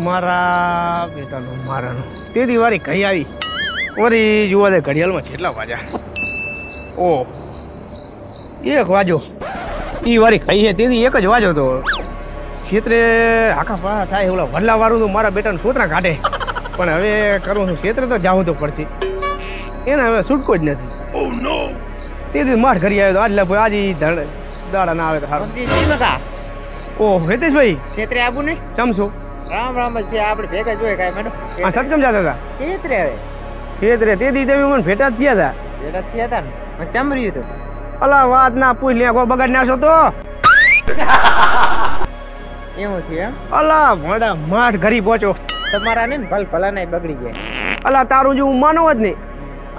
મારા બેટાનું મારાનું તે દિવાળી કઈ આવી વળી જોવા દે ઘડિયાળમાં કેટલા વાજા ઓહ 1 વાજો ઈ વારી કઈ હે તેથી 1 જ વાજો તો ક્ષેત્રે આખા પા થાય ઓલા વડલાવાળું તો મારા બેટાનું છોતરા કાઢે પણ હવે કરું છું ક્ષેત્રે તો જાવું તો પડશે એને હવે છૂટકો જ નથી ઓહ નો તેથી માર ઘડી આવ્યો આજ લાભ આજ દાડા ના આવે તો સારું ઓહ હેતેશ ભાઈ ક્ષેત્રે આવું ને ચમસો રામ રામ છે આપણે ભેગા જોઈએ કાય મને આ સતકમ જાતા હતા ક્ષેત્રે હવે ક્ષેત્રે તે દી દેવી મને ભેટા થયા હતા ને મને ચમર્યું તો અલા વાત ના પૂછ લે કો બગડ નાશો તો એવું થયું અલા મોડા માઠ ઘરી પહોંચો તમારા ને ભલ ભલા નઈ બગડી જાય અલા તારું જો હું માનવ જ નહીં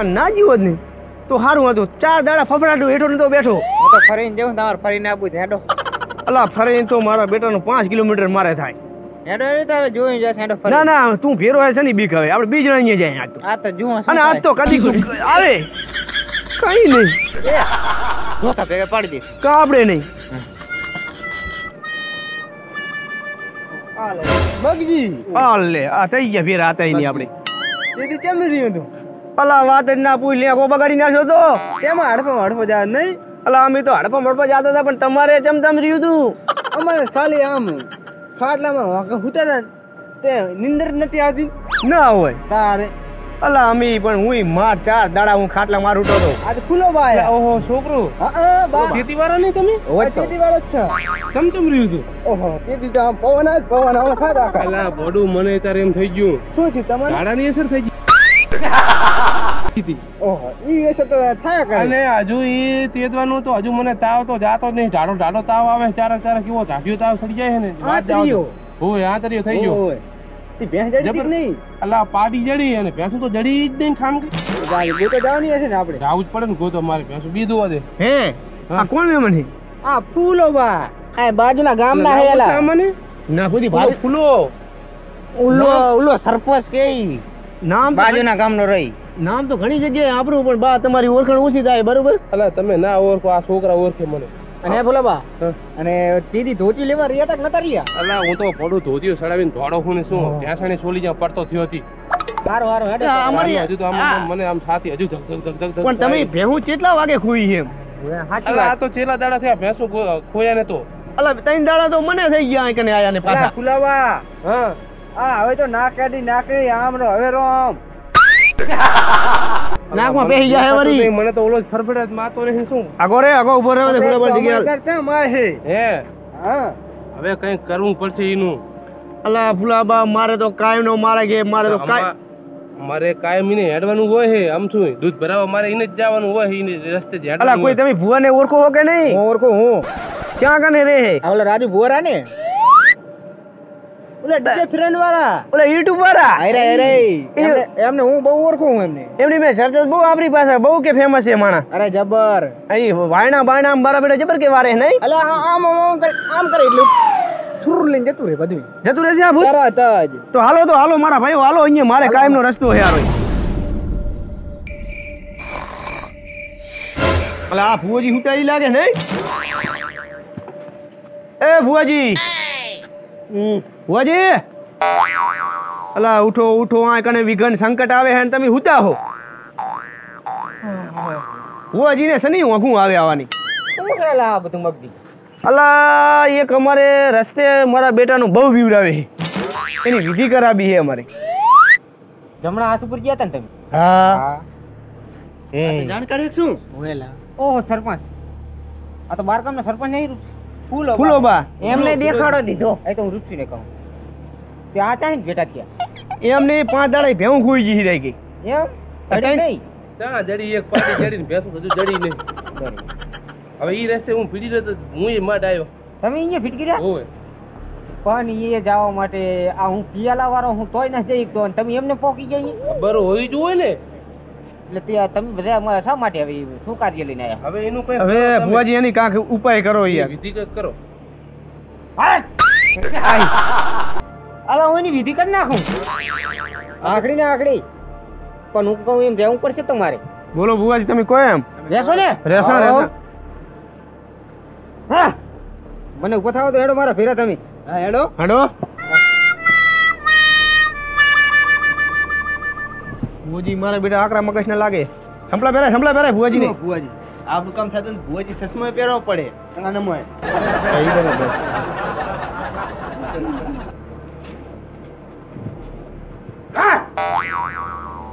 અને ના જીવો જ નહીં તો હારું હતું 4 દાડા ફફડાટું હેઠો નતો બેઠો હું તો ફરીને જઉં તમાર ફરીને આપું હેડો અલા ફરીન તો મારા બેટાનું 5 કિલોમીટર મારે થાય હેડો એ તો હવે જોઈ જશે હેડો ફરી ના ના તું ફેરો હે છે ની બીક હવે આપણે બીજણા અહીંયા જાય આ તો જુઓ અને આ તો કદી આવે કઈ નહીં ધોકા ભેગા પાડી દે કા આપણે નહીં આલે બગજી આલે આ થઈ ગયા ફેર આતાય ની આપણે દીદી કેમ રહ્યું તું અલા વાત જ ના પૂછ લે કો બગાડી નાશો તો તેમાં હડફો જા નહીં અલા અમે તો હડફા મોડફા જતા હતા પણ તમારે ચમચમ રહ્યું હતું અમારે ખાલી આમ ખાટલામાં હુતા હતા તે નિંદર નથી આવતી ના હોય તારે અલા અમે પણ હું માર 4 દાડા હું ખાટલા માર ઉઠો હતો આ તો ખુલ્લો ભાઈ ઓહો છોકરો હા બા ખેતીવાળો નહીં તમે ઓહો ખેતીવાળો જ છે ચમચમ રહ્યું હતું ઓહો તેથી તો આમ પવન આવો થા રાખા અલા બોડું મને તારે એમ થઈ ગયું શું છે તમારે ઝાડાની અસર થઈ ગઈ ઓહો ઈ એસર તો થાયા કરે અને હજુ ઈ તેજવાનું તો હજુ મને તાવ તો જાતો જ નહીં ઢાડો તાવ આવે ચારે કેવો ઢાઢ્યો તાવ સડી જાય ને આતરીયો ઓય આતરીયો થઈ ગયો ઓય તી ભેંસ જડી નહીં અલા પાડી જડી અને ભેંસ તો જડી જ નહીં ખામ કે ગાય ગોતો જાવની હશે ને આપણે જાવું જ પડે ને ગોતો મારે ભેંસ બીધું હશે હે આ કોણ મેમન હે આ ફૂલો બા આ બાજુના ગામના હેલા સામાને ના ખુદી ભાઈ ફૂલો ઉલ્લો સરપંચ કે નામ બાજુના ગામનો રહી નામ તો ઘણી જગ્યાએ આપરું પણ બા તમારી ઓળખાણ ઓછી થાય બરોબર અલા તમે ના ઓળખો આ છોકરા ઓળખે મને અને બોલા બા અને દીદી ધોતી લેવા રહ્યા તક નતા રહ્યા અલા હું તો પડું ધોતીઓ સડાવીને ધોડો હું ને શું ત્યાંસાને છોલી જા પડતો થયો હતી બાર હેડ અમારી હજુ તો મને આમ છાતી હજુ ધક પણ તમે ભેહું કેટલા વાગે ખોઈ છે સાચી વાત આ તો છેલ્લા દાડા થયા ભેંસો ખોયા ને તો અલા 3 દાડા તો મને થઈ ગયા કે આયા ને પાછા ખુલાવા હા આ હવે તો ના કાઢી નાખી આમ રો હવે રોમ નાકમાં બેહી જાય વરી મને તો ઓલો જ ફરફડાટ માતો નહી શું આગો રે આગો ઉભો રહેવા દે ફટાફટ ડીગલ કરતા માહે હે હા હવે કંઈ કરવું પડશે ઈનું અલા ફુલાબા મારે તો કાયમનો મારે કે મારે તો કાય મારે કાયમીને હેડવાનું હોય હે આમ છું દૂધ ભરાવા મારે ઈને જ જવાનું હોય ઈને રસ્તે જ હેડવાનું અલા કોઈ તમે ભુવાને ઓરખો હો કે નહીં હું ઓરખો હું ક્યાં કને રે હે ઓલા રાજુ ભુવારા ને ઓલે ડીજે ફ્રેન્ડ વાળા ઓલે યુટ્યુબ વાળા અરે એમને હું બહુ ઓળખું હું એમની મે સરજસ બહુ આપણી પાસે બહુ કે ફેમસ છે માણા અરે જબર અહી વાયણા બાયણા આમ બરાબર જબર કે વારે નહીં અલે આમ કરે એટલે છુર લઈને જતું રે બધું જતું રે છે આ ભૂત તરત જ તો હાલો મારા ભાઈઓ હાલો અહીંયા મારે કાયમનો રસ્તો છે યાર અલે આ ભુવાજી હુટાઈ લાગે નહીં એ ભુવાજી ભુવાજી અલા ઉઠો ઉઠો આ કને વિઘન સંકટ આવે હે ને તમે હુતા હો ભુવાજી ને સની ઊંઘું આવે આવવાની શું કરેલા આ બધું મગજી અલા એક અમારે રસ્તે મારા બેટાનું બહુ બીવરાવે એની વિધિ કરાવી હે અમારે જમણા હાથ ઉપર ગયા હતા ને તમે હા એ જાણકારી શું ઓલા ઓહો સરપંચ આ તો બાર ગામના સરપંચ નહીં ફૂલો બા એમને દેખાડો દીધો એ તો હું રૂચીને કહું તે આ ચાહે ને બેટા ત્યાં એમને 5 દાડા ભેવું ખોઈ જઈ રહી ગઈ એમ અડે નહીં ચા જડી એક પાટી જડીને ભેસું બધું જડી નહીં હવે ઈ રસ્તે હું ફીડી રહ્યો તો હું એ માડ આવ્યો તમે અહીંયા ફીટકી રહ્યા ઓય પણ ઈ જવા માટે આ હું કિયાલા વાળો હું તોય ન જઈ તો તમે એમને પોકી ગયા બરો હોઈ જ હોય ને એટલે ત્યાં તમે બધા અમારા શા માટે હવે શું કાર્ય લઈને આવ્યા હવે એનું કઈ હવે ભુવાજી એની કાંક ઉપાય કરો યાર વિધિ કરો અલા હું એની વિધિ કરી નાખું આખડી ને આખડી પણ હું કહું એમ રહેવું પડશે તમારે બોલો ભુવાજી તમે કહો એમ રહેશો ને રહેશો હા મને ઉભો થાવ તો હેડો મારા ફેરા તમે હા હેડો ભુવાજી મારા બેટા આકરા મગજને લાગે. સંભળા પહેરાય ભુવાજી ને. ભુવાજી આપણું કામ થાય તો ભુવાજી ચશ્મા પહેરવો પડે.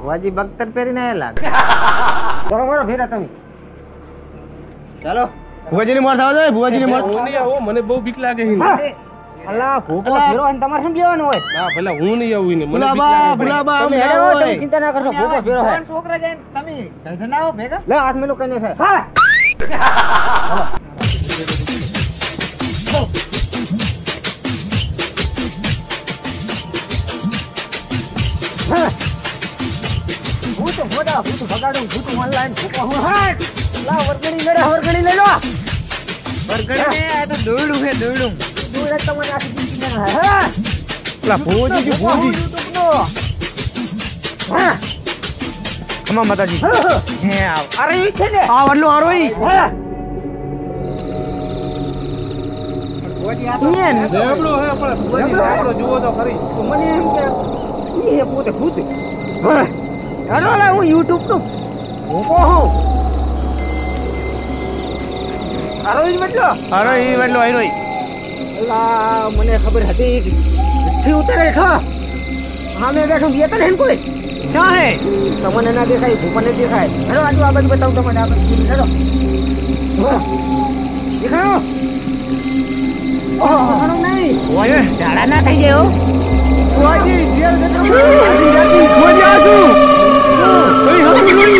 ભુવાજી બખ્તર પહેરીને આવેલા બરોબર ફેરા તમે. ચાલો ભુવાજી ને મારતા આવજો. ભુવાજી ને મારતા હું નહીં આવું, મને બહુ બીક લાગે છે. અલા ભોકલા ફેરો અને તમારે શું લેવાનું હોય? ના ભલા હું નહીં આવું ને, મને બીક લાગે. ભુલાબા ભુલાબા તમે ચિંતા ના કરશો. ભોકલા ફેરો હે છોકરા જઈને તમે ઢઢનાઓ ભેગા લે હાથ મેલો કને છે. હા હું તો ભોડા હું તો ભગાડું હું તો ઓનલાઈન ભૂકો હું. હા લા વર્ગણી લડે વર્ગણી લઈ લો વર્ગણી. આ તો દોડું હે દોડું દોડે તમને આ ચિંતા ના હે. લા ભોજી કે ભોજી હા અમા માતાજી હે આવ. અરે ઈ છે ને આ વડલો આરોઈ હા ભોજી આ દેવડો હે. પણ ભોજી દેવડો જુઓ તો ખરી. તો મને એમ કે ઈ હે પોતે ભૂત. હા હાલો લા હું YouTube નું ભૂકો હું. મને ખબર હતી કે ઉતરે અમે બેઠું ગયા હતા ને કોઈ ચાહે તમને ના દેખાય ભૂપને દેખાય. હેલો આજુ આ બધું બતાવું તમને. આ બધું હેલો દેખાડો. ઓહો નહીં ઓય ડાળા ના થઈ ગયો. ઓજી શેર જતો ઓજી જાતી ખોજી આસુ ઓય હસુ જોડી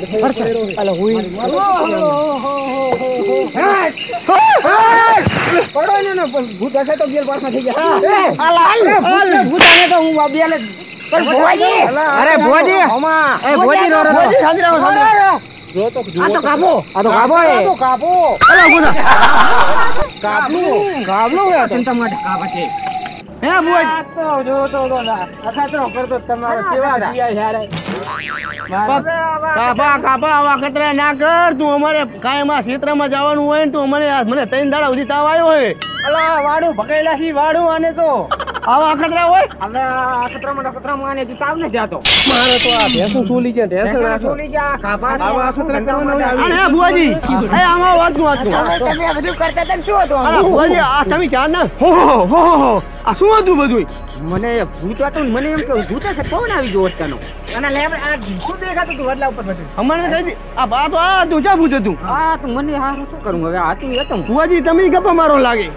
તમારે ના કર તું. અમારે કાયમાં ક્ષેત્રમાં જવાનું હોય ને તું અમારે મને 3 દાડા સુધી તાવ આવ્યો હોય. અલા વાડું ભગાયેલા છે વાડું આને તો આવા અખતરા હોય. હવે અખતરામાં અખતરામાં આને તું તાવ ન જાતો. મારે તો આ ભેસું છોલી છે ભેસું છોલી જા કાબા આવા અખતરા કરવાના. અરે ભુવાજી એ આમાં વાત ન વાત તમે બધું કરતા તને શું હતું? અલા ભુવાજી આ તમે ચાર ના હો હો હો આ શું હતું બધું? મને ભૂત હતું. મને એમ કે ભૂત છે કોણ આવી ગયો અચાનક? અને લેમણે આ શું દેખાતું તું વડલા ઉપર બેઠું હમણાં કહી દી. આ બા તો આ તું જા ભૂત હતું. આ તો મને હારું શું કરું હવે? આ તું એ તો ભુવાજી તમે ગપ્પા મારો લાગે.